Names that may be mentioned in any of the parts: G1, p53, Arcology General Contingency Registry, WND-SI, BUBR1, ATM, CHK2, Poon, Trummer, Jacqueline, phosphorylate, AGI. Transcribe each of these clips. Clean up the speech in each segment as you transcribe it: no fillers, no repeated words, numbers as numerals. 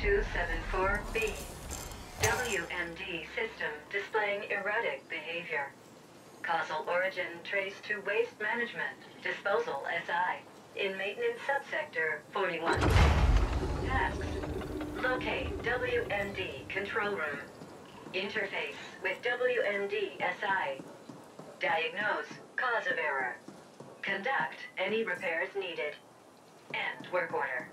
274B. WND system displaying erratic behavior. Causal origin traced to waste management, disposal SI, in maintenance subsector 41. Tasks. Locate WND control room. Interface with WND-SI. Diagnose cause of error. Conduct any repairs needed. End work order.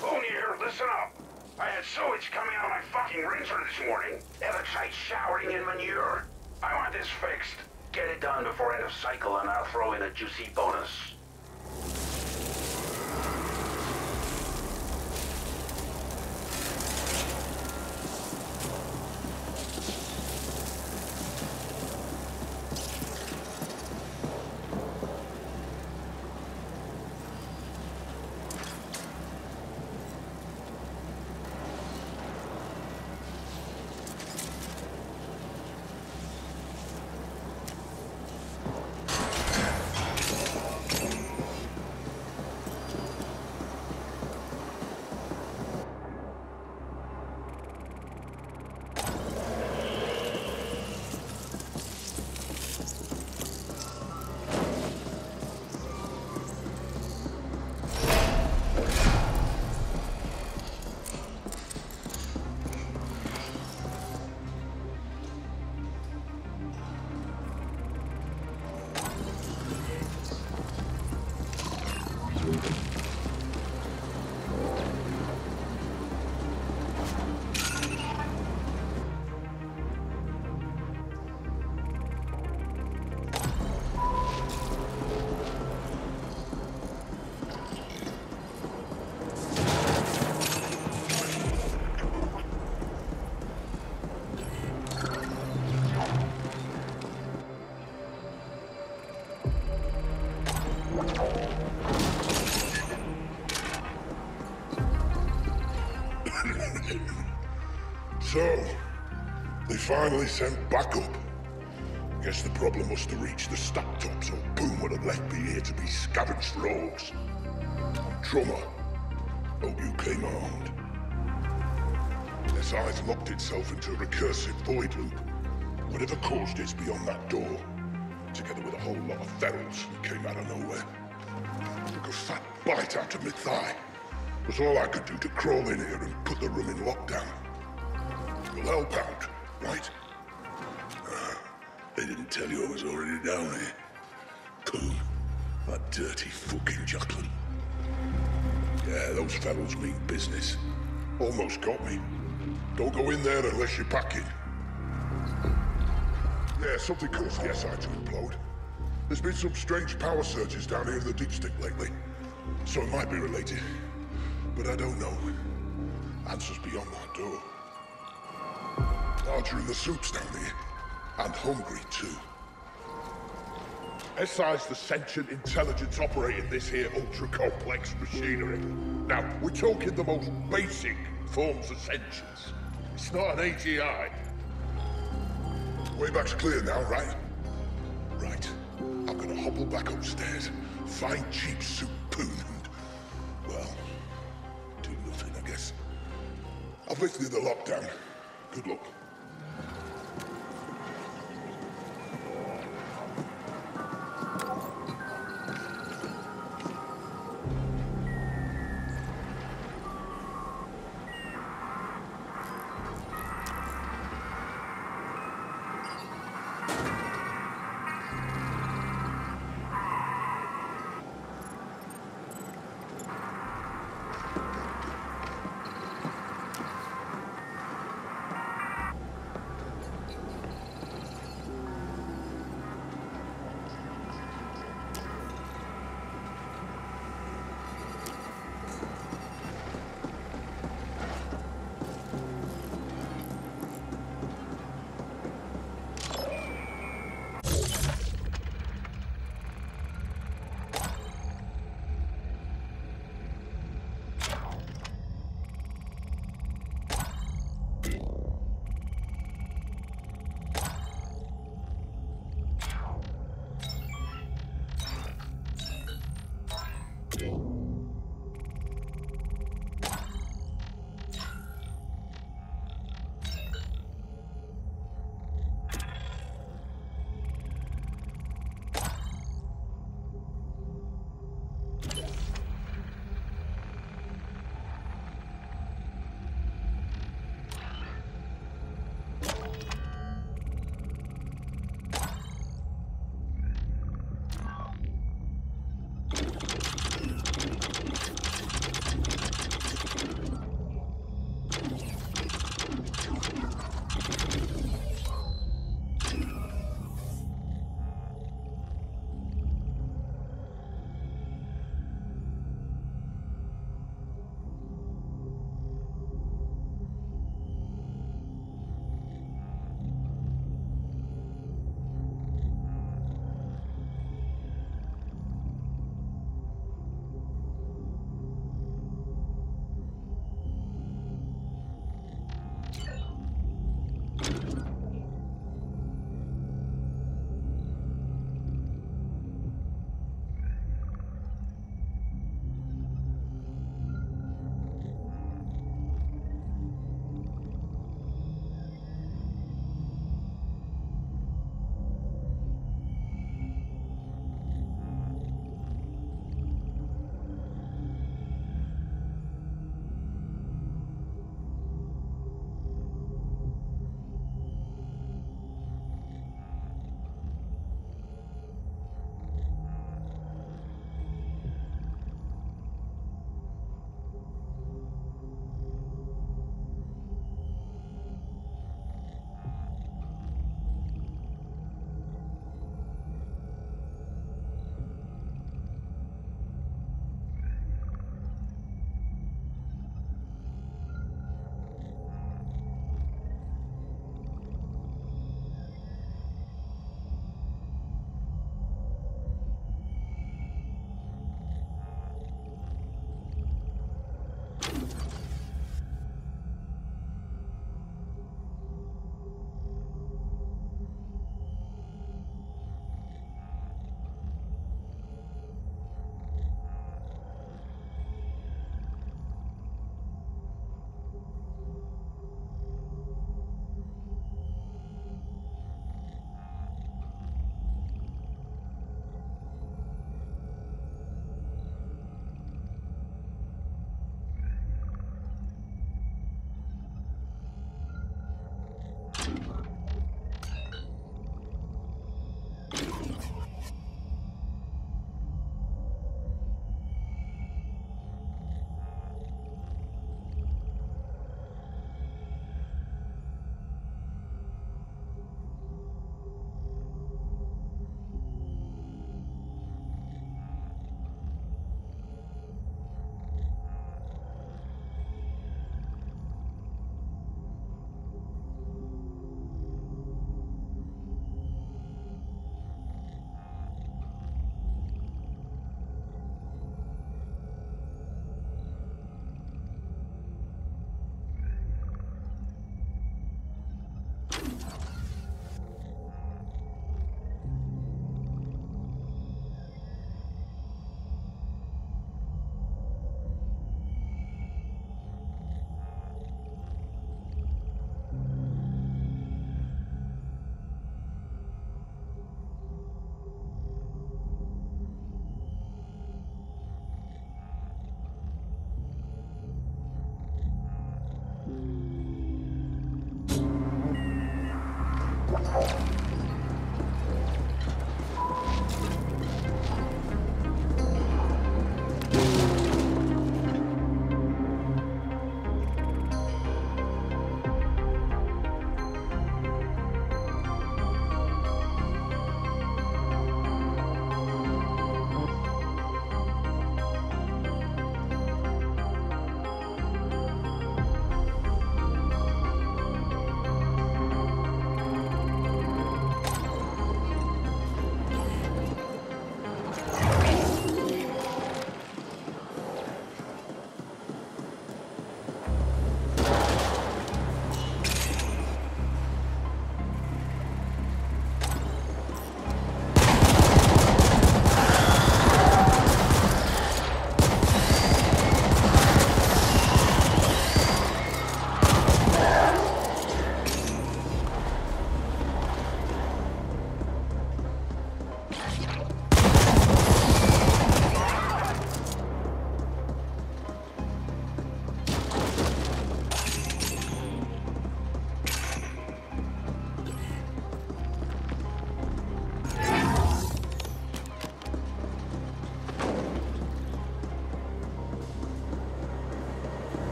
Poon here, listen up. I had sewage coming out of my fucking rinser this morning. Everything's showering in manure. I want this fixed. Get it done before end of cycle and I'll throw in a juicy bonus. So, they finally sent backup. Guess the problem must have reached the stack top, so Poon would have left me here to be scavenged rogues. Trummer, hope you came armed. SI's locked itself into a recursive void loop. Whatever caused it's beyond that door, together with a whole lot of ferals that came out of nowhere. Took a fat bite out of my thigh. Was all I could do to crawl in here and put the room in lockdown. Well, help out, right? They didn't tell you I was already down here. Poon, that dirty fucking Jacqueline. Yeah, those fellows mean business. Almost got me. Don't go in there unless you're packing. Yeah, something caused the SI to implode. There's been some strange power surges down here in the deep stick lately. So it might be related. But I don't know. Answers beyond that door. Larger in the soups down here, and hungry too. SI's the sentient intelligence operating this here ultra-complex machinery. Now, we're talking the most basic forms of sentience. It's not an AGI. Way back's clear now, right? Right. I'm gonna hobble back upstairs, find cheap soup Poon, and, well, do nothing, I guess. I've lifted the lockdown. Good luck.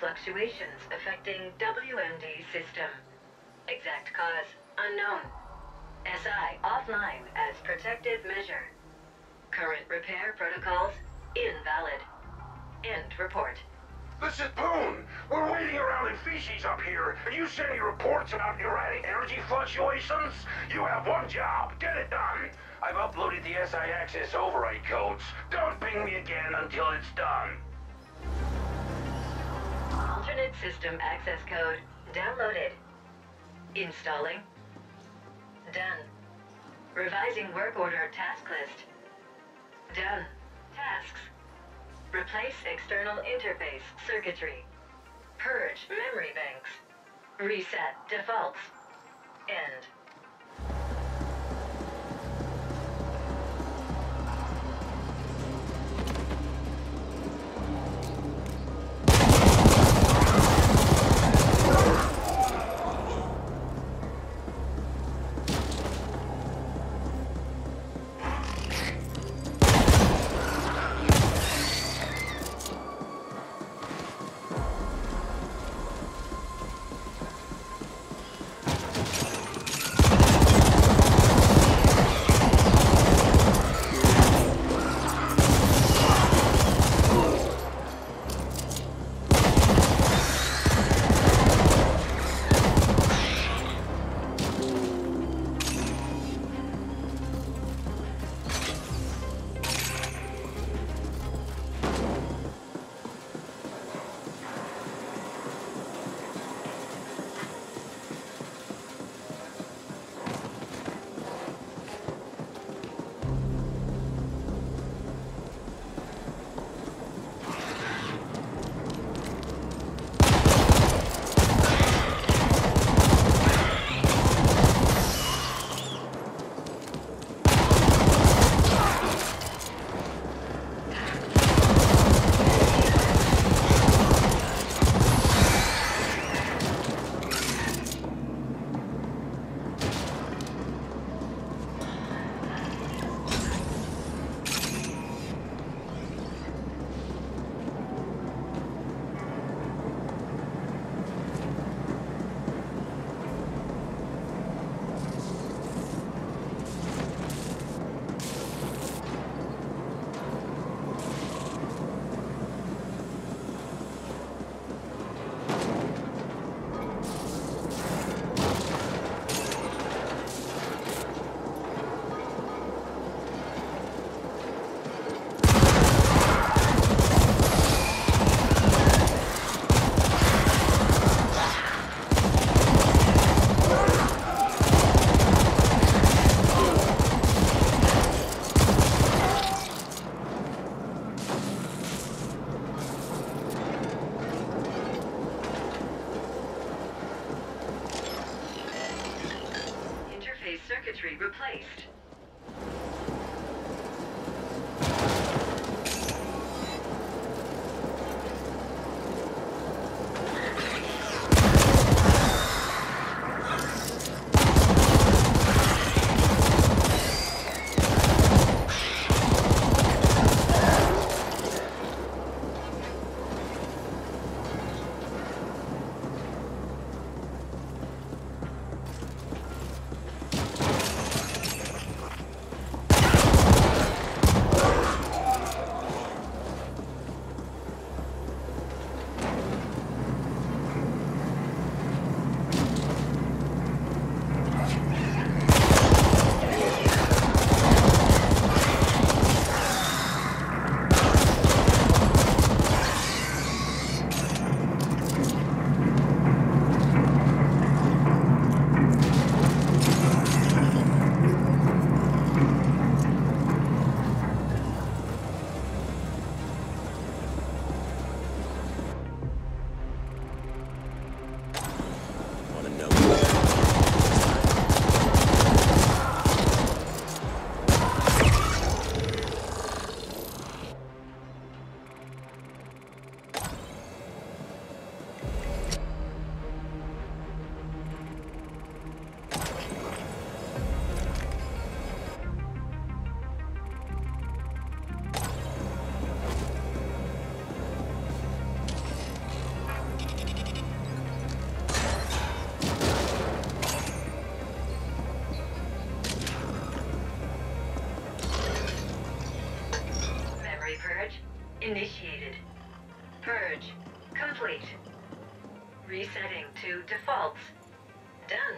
Fluctuations affecting WND system. Exact cause unknown. SI offline as protective measure. Current repair protocols invalid. End report. This is Poon! We're waiting around in feces up here, and you send me reports about erratic energy fluctuations? You have one job. Get it done! I've uploaded the SI access override codes. Don't ping me again until it's done. Alternate system access code downloaded. Installing. Done. Revising work order task list. Done. Tasks. Replace external interface circuitry. Purge memory banks. Reset defaults. End. registry replaced. Initiated. Purge complete. Resetting to defaults. Done.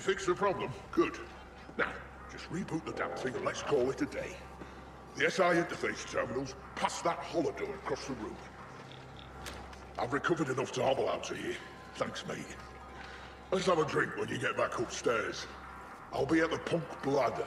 Fix the problem. Good. Now, just reboot the damn thing and let's call it a day. The SI interface terminals past that hollow door across the room. I've recovered enough to hobble out to you. Thanks, mate. Let's have a drink when you get back upstairs. I'll be at the Punk Bladder.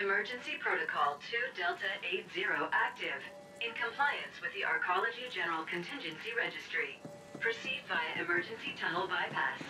Emergency Protocol 2 Delta 80 active, in compliance with the Arcology General Contingency Registry. Proceed via emergency tunnel bypass.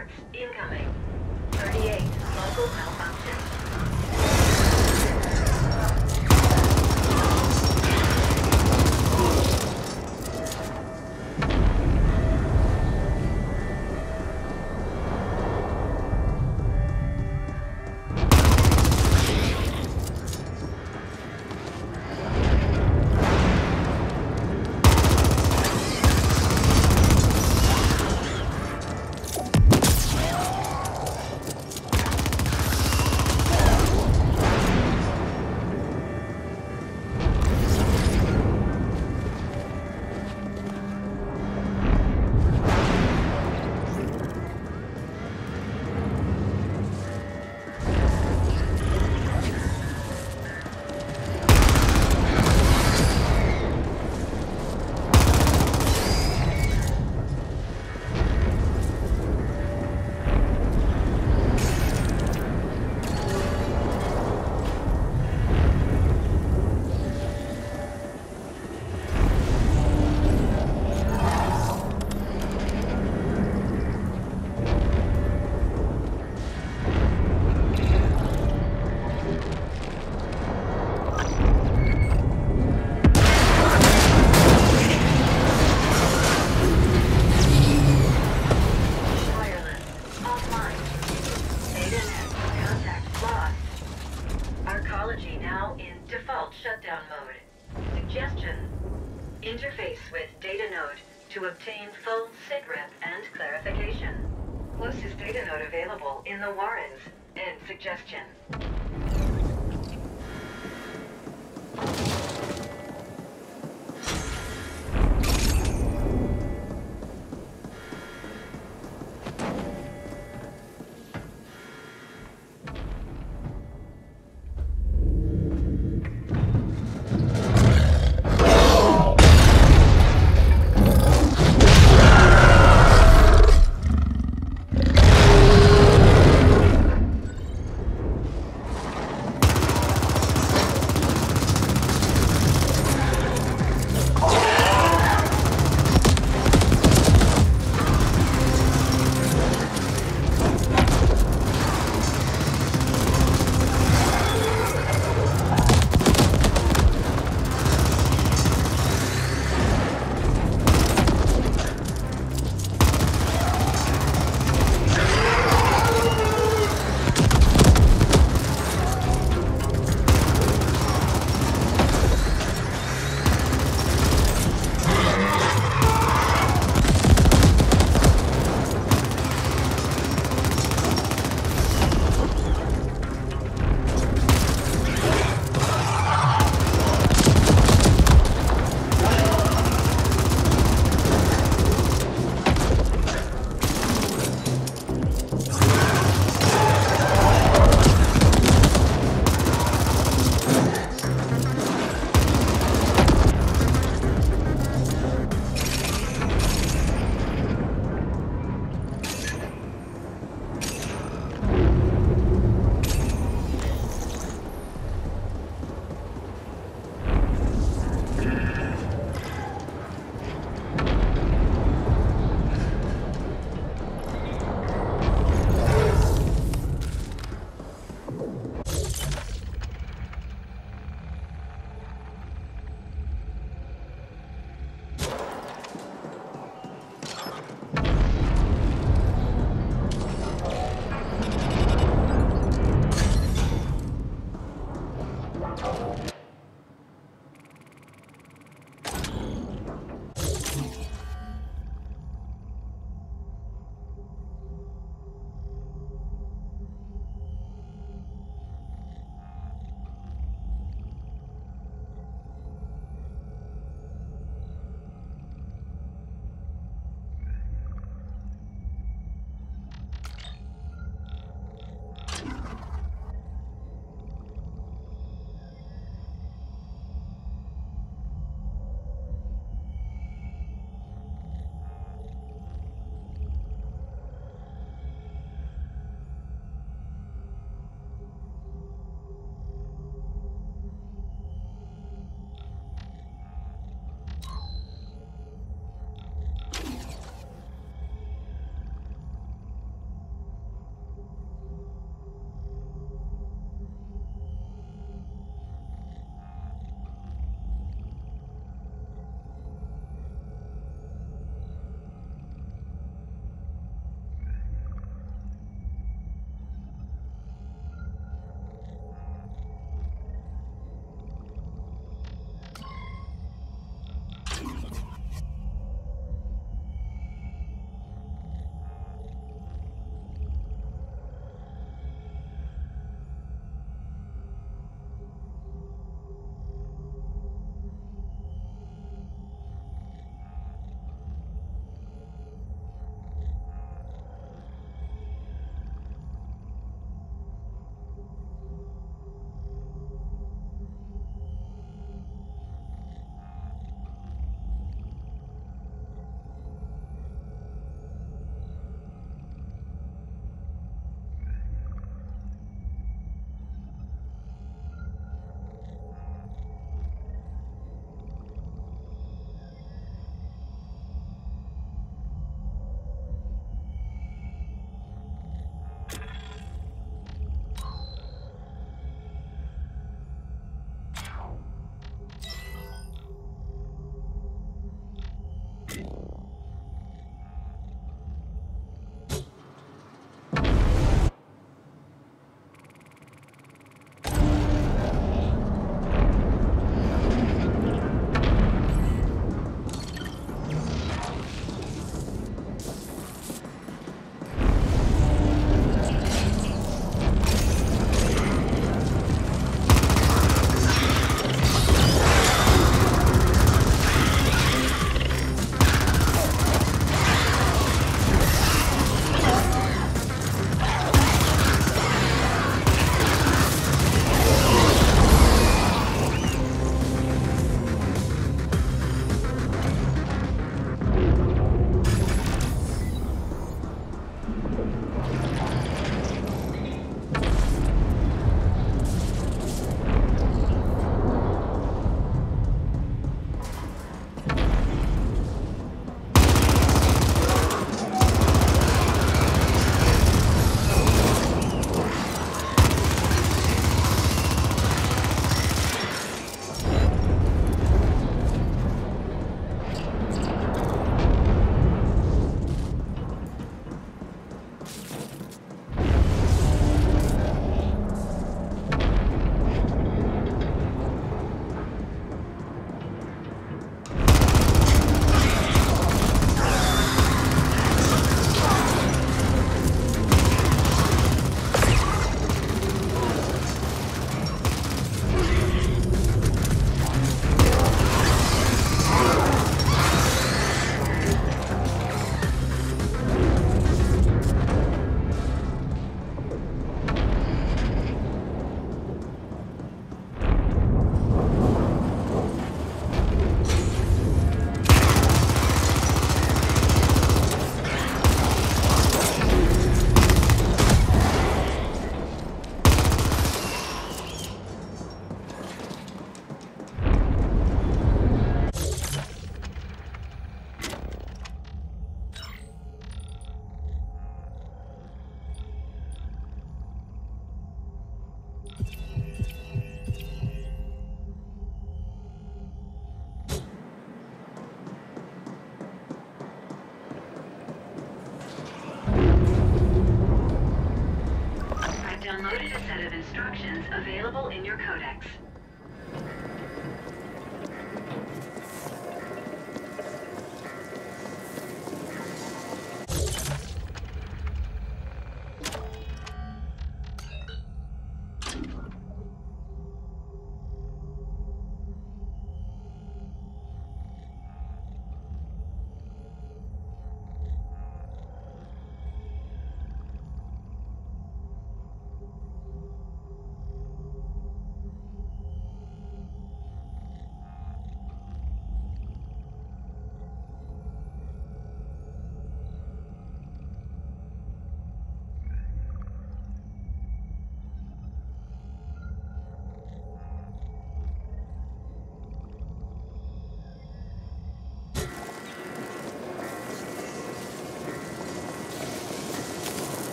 reports incoming. 38, local malfunction. options available in your codex.